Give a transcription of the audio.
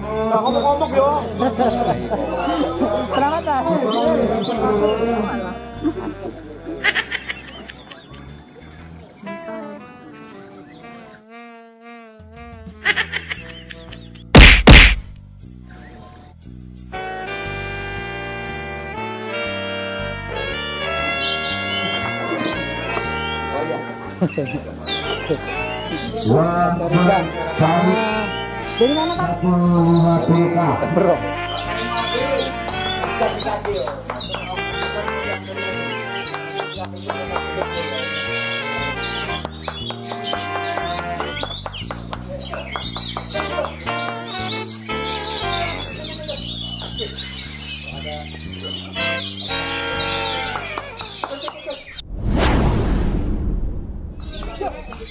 Ngomong-ngomong yo. Selamat ya. Wah, dari mana Pak? Bro.